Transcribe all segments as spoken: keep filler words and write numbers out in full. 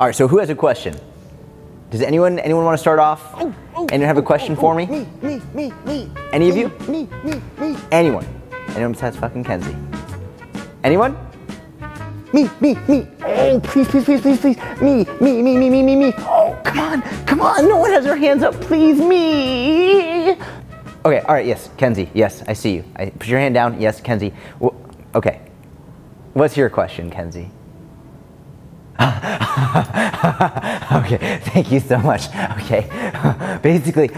All right, so who has a question? Does anyone anyone want to start off? Oh, oh, anyone have a question oh, oh, for me? Me, me, me, me. Any of you? Me, me, me. Anyone? Anyone besides fucking Kenzie? Anyone? Me, me, me. Oh, please, please, please, please, please. Me, me, me, me, me, me, me. Oh, come on, come on. No one has their hands up. Please, me. Okay, all right, yes, Kenzie. Yes, I see you. I, put your hand down. Yes, Kenzie. Well, okay. What's your question, Kenzie? Okay, thank you so much. Okay, basically,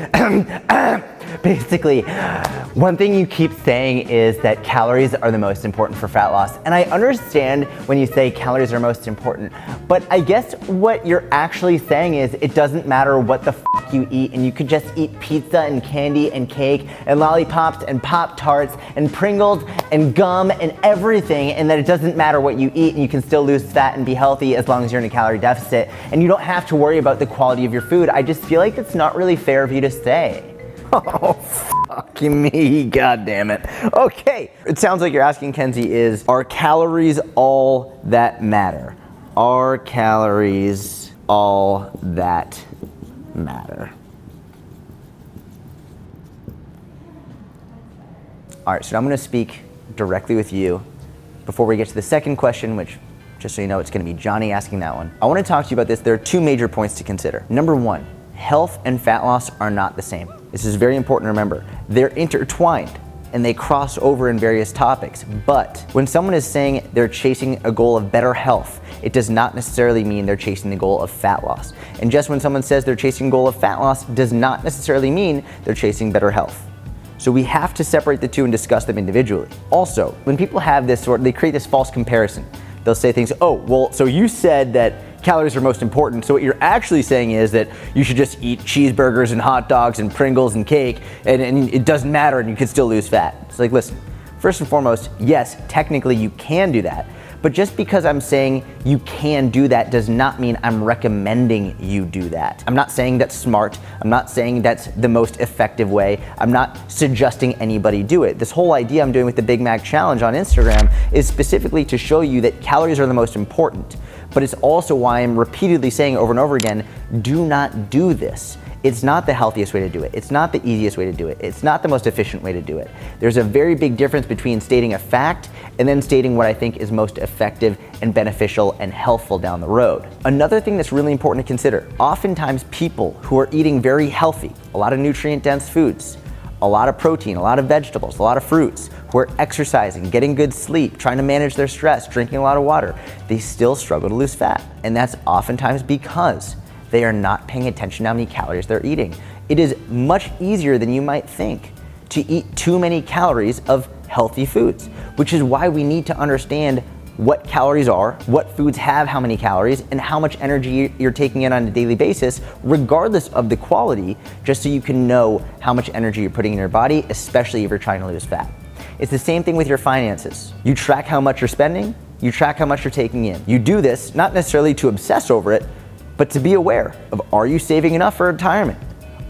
basically, one thing you keep saying is that calories are the most important for fat loss. And I understand when you say calories are most important, but I guess what you're actually saying is it doesn't matter what the fuck you eat, and you could just eat pizza and candy and cake and lollipops and Pop-Tarts and Pringles and gum and everything, and that it doesn't matter what you eat and you can still lose fat and be healthy as long as you're in a calorie deficit, and you don't have to worry about the quality of your food. I just feel like it's not really fair of you to say. Oh, fucking me, god damn it. Okay, it sounds like you're asking Kenzie is, are calories all that matter? Are calories all that matter? All right, so I'm gonna speak directly with you before we get to the second question, which, just so you know, it's gonna be Johnny asking that one. I wanna talk to you about this. There are two major points to consider. Number one, health and fat loss are not the same. This is very important to remember. They're intertwined and they cross over in various topics, but when someone is saying they're chasing a goal of better health, it does not necessarily mean they're chasing the goal of fat loss. And just when someone says they're chasing a goal of fat loss does not necessarily mean they're chasing better health. So we have to separate the two and discuss them individually. Also, when people have this sort, they create this false comparison. They'll say things, oh, well, so you said that calories are most important, so what you're actually saying is that you should just eat cheeseburgers and hot dogs and Pringles and cake, and, and it doesn't matter and you can still lose fat. It's like, listen, first and foremost, yes, technically you can do that, but just because I'm saying you can do that does not mean I'm recommending you do that. I'm not saying that's smart. I'm not saying that's the most effective way. I'm not suggesting anybody do it. This whole idea I'm doing with the Big Mac Challenge on Instagram is specifically to show you that calories are the most important, but it's also why I'm repeatedly saying over and over again, do not do this. It's not the healthiest way to do it. It's not the easiest way to do it. It's not the most efficient way to do it. There's a very big difference between stating a fact and then stating what I think is most effective and beneficial and helpful down the road. Another thing that's really important to consider, oftentimes people who are eating very healthy, a lot of nutrient-dense foods, a lot of protein, a lot of vegetables, a lot of fruits, who are exercising, getting good sleep, trying to manage their stress, drinking a lot of water, they still struggle to lose fat. And that's oftentimes because they are not paying attention to how many calories they're eating. It is much easier than you might think to eat too many calories of healthy foods, which is why we need to understand what calories are, what foods have how many calories, and how much energy you're taking in on a daily basis, regardless of the quality, just so you can know how much energy you're putting in your body, especially if you're trying to lose fat. It's the same thing with your finances. You track how much you're spending, you track how much you're taking in. You do this, not necessarily to obsess over it, but to be aware of, are you saving enough for retirement?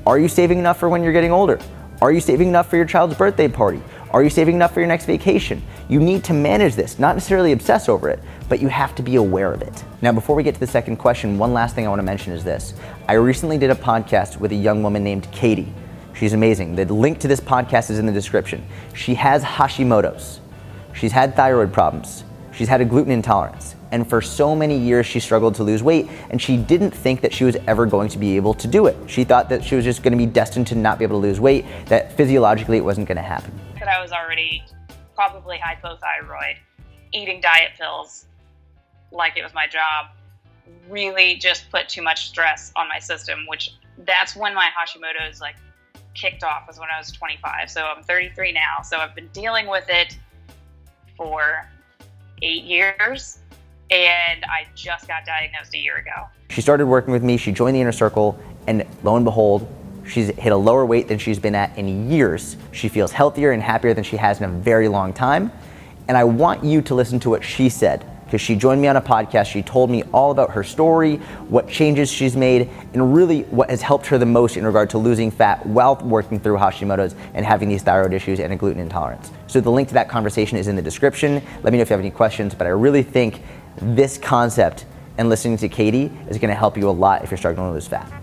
Are you saving enough for when you're getting older? Are you saving enough for your child's birthday party? Are you saving enough for your next vacation? You need to manage this, not necessarily obsess over it, but you have to be aware of it. Now, before we get to the second question, one last thing I want to mention is this. I recently did a podcast with a young woman named Katie. She's amazing. The link to this podcast is in the description. She has Hashimoto's. She's had thyroid problems. She's had a gluten intolerance. And for so many years she struggled to lose weight, and she didn't think that she was ever going to be able to do it. She thought that she was just going to be destined to not be able to lose weight, that physiologically it wasn't going to happen. That I was already probably hypothyroid, eating diet pills like it was my job, really just put too much stress on my system, which that's when my Hashimoto's like kicked off, was when I was twenty-five. So I'm thirty-three now, so I've been dealing with it for eight years. And I just got diagnosed a year ago. She started working with me, she joined the inner circle, and lo and behold, she's hit a lower weight than she's been at in years. She feels healthier and happier than she has in a very long time. And I want you to listen to what she said, because she joined me on a podcast, she told me all about her story, what changes she's made, and really what has helped her the most in regard to losing fat while working through Hashimoto's and having these thyroid issues and a gluten intolerance. So the link to that conversation is in the description. Let me know if you have any questions, but I really think this concept and listening to Katie is going to help you a lot if you're struggling to lose fat.